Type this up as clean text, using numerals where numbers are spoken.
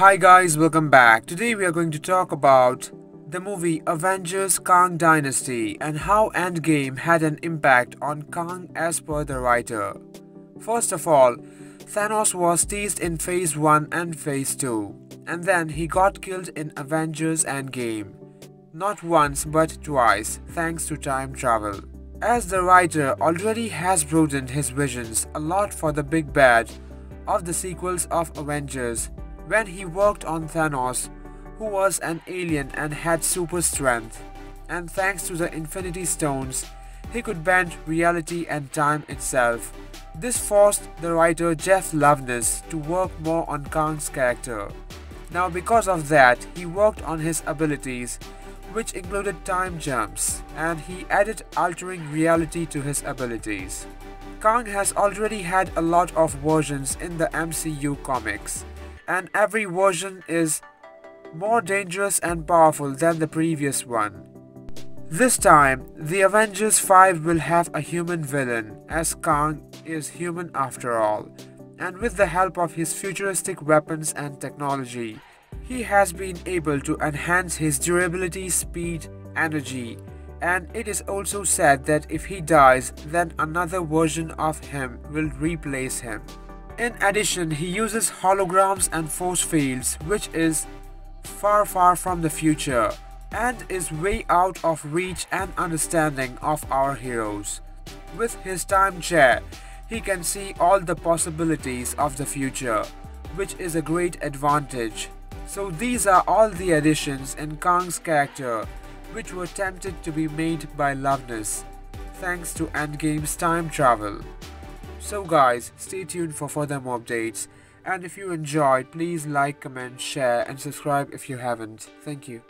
Hi guys, welcome back. Today we are going to talk about the movie Avengers Kang Dynasty and how Endgame had an impact on Kang as per the writer. First of all, Thanos was teased in Phase 1 and Phase 2, and then he got killed in Avengers Endgame. Not once but twice, thanks to time travel. As the writer already has broadened his visions a lot for the big bad of the sequels of Avengers, when he worked on Thanos, who was an alien and had super strength, and thanks to the Infinity Stones, he could bend reality and time itself. This forced the writer Jeff Loveness to work more on Kang's character. Now because of that, he worked on his abilities, which included time jumps, and he added altering reality to his abilities. Kang has already had a lot of versions in the MCU comics, and every version is more dangerous and powerful than the previous one. This time, the Avengers 5 will have a human villain, as Kang is human after all, and with the help of his futuristic weapons and technology, he has been able to enhance his durability, speed, energy, and it is also said that if he dies, then another version of him will replace him. In addition, he uses holograms and force fields, which is far from the future and is way out of reach and understanding of our heroes. With his time chair, he can see all the possibilities of the future, which is a great advantage. So these are all the additions in Kang's character which were attempted to be made by Loveness, thanks to Endgame's time travel. So guys, stay tuned for further more updates, and if you enjoyed, please like, comment, share and subscribe if you haven't. Thank you.